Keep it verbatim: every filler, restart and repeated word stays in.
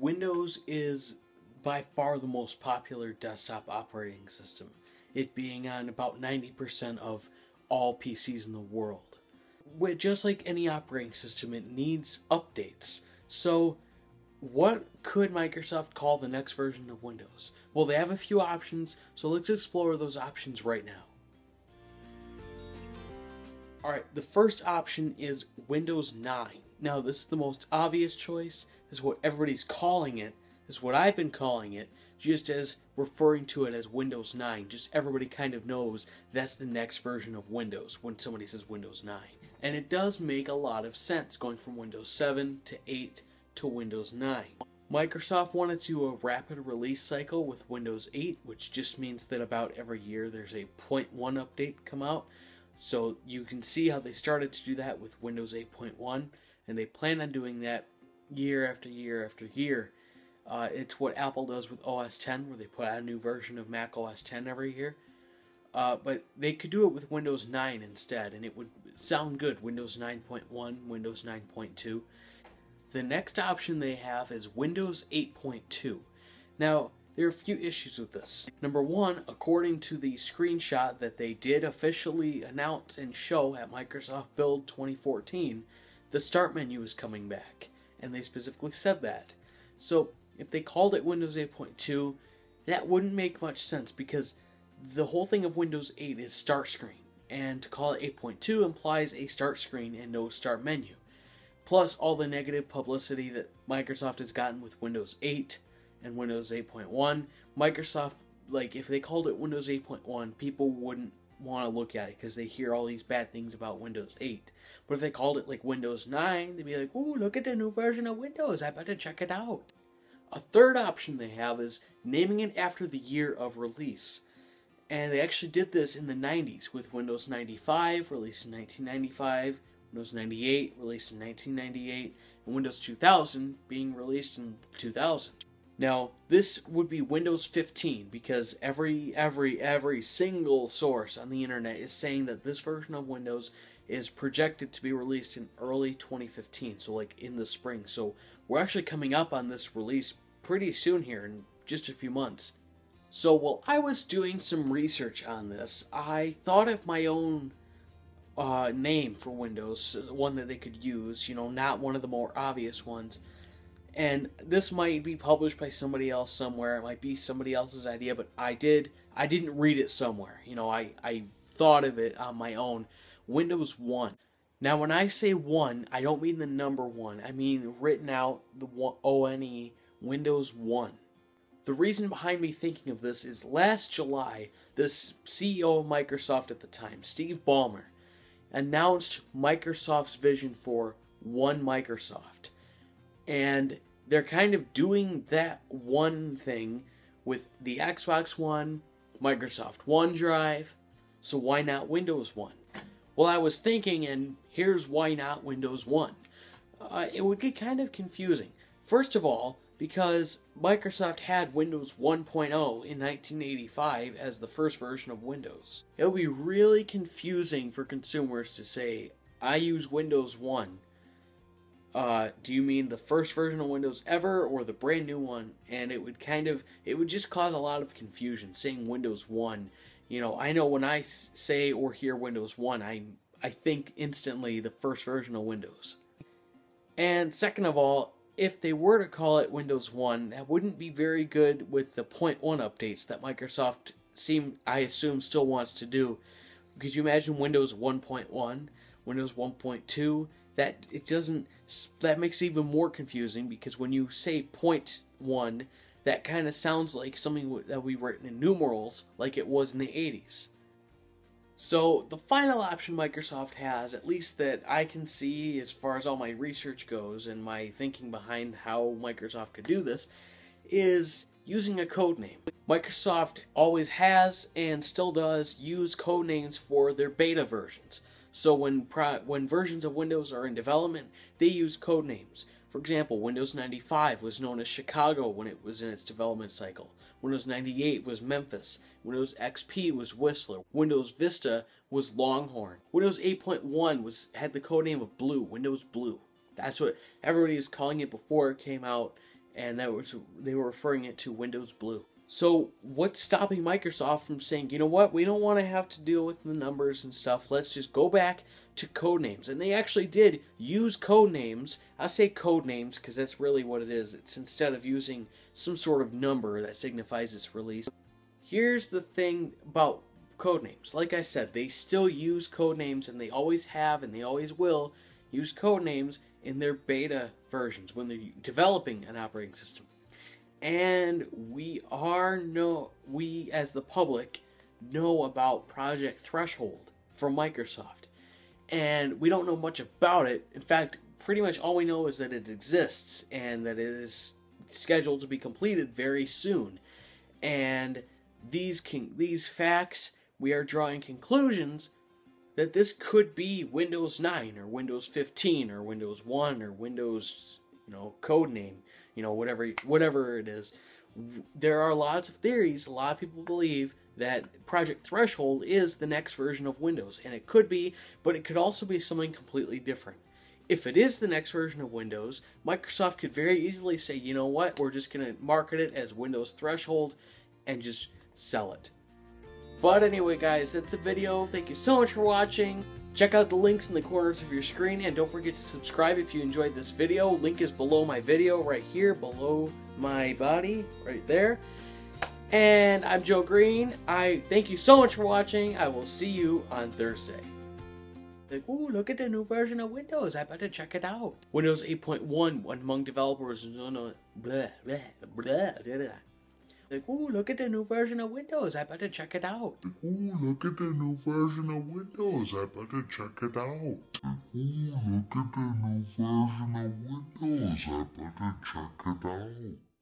Windows is by far the most popular desktop operating system, it being on about ninety percent of all P Cs in the world. Just like any operating system, it needs updates. So what could Microsoft call the next version of Windows? Well, they have a few options, so let's explore those options right now. Alright, the first option is Windows nine. Now, this is the most obvious choice. This is what everybody's calling it. This is what I've been calling it, just as referring to it as Windows nine. Just everybody kind of knows that's the next version of Windows when somebody says Windows nine. And it does make a lot of sense going from Windows seven to eight to Windows nine. Microsoft wanted to do a rapid release cycle with Windows eight, which just means that about every year there's a point one update come out. So you can see how they started to do that with Windows eight point one, and they plan on doing that year after year after year. Uh, it's what Apple does with O S ten, where they put out a new version of Mac O S ten every year. Uh, but they could do it with Windows nine instead, and it would sound good. Windows nine point one, Windows nine point two. The next option they have is Windows eight point two. Now, there are a few issues with this. Number one, according to the screenshot that they did officially announce and show at Microsoft Build twenty fourteen, the Start menu is coming back, and they specifically said that. So if they called it Windows eight point two, that wouldn't make much sense because the whole thing of Windows eight is Start Screen, and to call it eight point two implies a Start Screen and no Start Menu. Plus all the negative publicity that Microsoft has gotten with Windows eight, and Windows eight point one, Microsoft, like if they called it Windows eight point one, people wouldn't want to look at it because they hear all these bad things about Windows eight. But if they called it like Windows nine, they'd be like, ooh, look at the new version of Windows, I better check it out. A third option they have is naming it after the year of release. And they actually did this in the nineties with Windows ninety-five, released in nineteen ninety-five, Windows ninety-eight, released in nineteen ninety-eight, and Windows two thousand being released in two thousand. Now, this would be Windows fifteen because every, every, every single source on the internet is saying that this version of Windows is projected to be released in early twenty fifteen, so like in the spring. So we're actually coming up on this release pretty soon here in just a few months. So while I was doing some research on this, I thought of my own uh, name for Windows, one that they could use, you know, not one of the more obvious ones. And this might be published by somebody else somewhere. It might be somebody else's idea, but I did. I didn't read it somewhere. You know, I, I thought of it on my own. Windows one. Now, when I say one, I don't mean the number one. I mean written out, the O N E, Windows one. The reason behind me thinking of this is last July, the C E O of Microsoft at the time, Steve Ballmer, announced Microsoft's vision for One Microsoft. And they're kind of doing that one thing with the Xbox One, Microsoft OneDrive, so why not Windows one? Well, I was thinking, and here's why not Windows one. Uh, it would get kind of confusing. First of all, because Microsoft had Windows one point oh in nineteen eighty-five as the first version of Windows. It would be really confusing for consumers to say, I use Windows one. Uh, do you mean the first version of Windows ever or the brand new one? And it would kind of, it would just cause a lot of confusion saying Windows one. You know, I know when I say or hear Windows one, I, I think instantly the first version of Windows. And second of all, if they were to call it Windows one, that wouldn't be very good with the point one updates that Microsoft seem, I assume still wants to do. Could you imagine Windows one point one, Windows one point two? That it doesn't. That makes it even more confusing because when you say point one, that kind of sounds like something that we written in numerals, like it was in the eighties. So the final option Microsoft has, at least that I can see, as far as all my research goes and my thinking behind how Microsoft could do this, is using a code name. Microsoft always has and still does use code names for their beta versions. So when pro when versions of Windows are in development, they use code names. For example, Windows ninety-five was known as Chicago when it was in its development cycle. Windows ninety-eight was Memphis. Windows X P was Whistler. Windows Vista was Longhorn. Windows eight point one was had the code name of Blue, Windows Blue. That's what everybody was calling it before it came out, and that was they were referring it to Windows Blue. So what's stopping Microsoft from saying, you know what, we don't want to have to deal with the numbers and stuff, let's just go back to codenames? And they actually did use codenames. I say codenames because that's really what it is. It's instead of using some sort of number that signifies its release. Here's the thing about codenames. Like I said, they still use codenames, and they always have and they always will use codenames in their beta versions when they're developing an operating system. And we are no, we as the public know about Project Threshold from Microsoft, and we don't know much about it. In fact, pretty much all we know is that it exists and that it is scheduled to be completed very soon. And these can, these facts, we are drawing conclusions that this could be Windows nine or Windows fifteen or Windows one or Windows, you know, code name. You know, whatever whatever it is. There are lots of theories. A lot of people believe that Project Threshold is the next version of Windows, and it could be, but it could also be something completely different. If it is the next version of Windows, Microsoft could very easily say, you know what, we're just going to market it as Windows Threshold and just sell it. But anyway, guys, that's the video. Thank you so much for watching. Check out the links in the corners of your screen, and don't forget to subscribe if you enjoyed this video. Link is below my video right here, below my body, right there. And I'm Joe Green. I thank you so much for watching. I will see you on Thursday. Like, ooh, look at the new version of Windows. I better check it out. Windows eight point one among developers. No, no, blah, blah, blah, blah, blah. Like, ooh, look at the new version of Windows, I better check it out. Ooh, look at the new version of Windows, I better check it out. Ooh, look at the new version of Windows, I better check it out.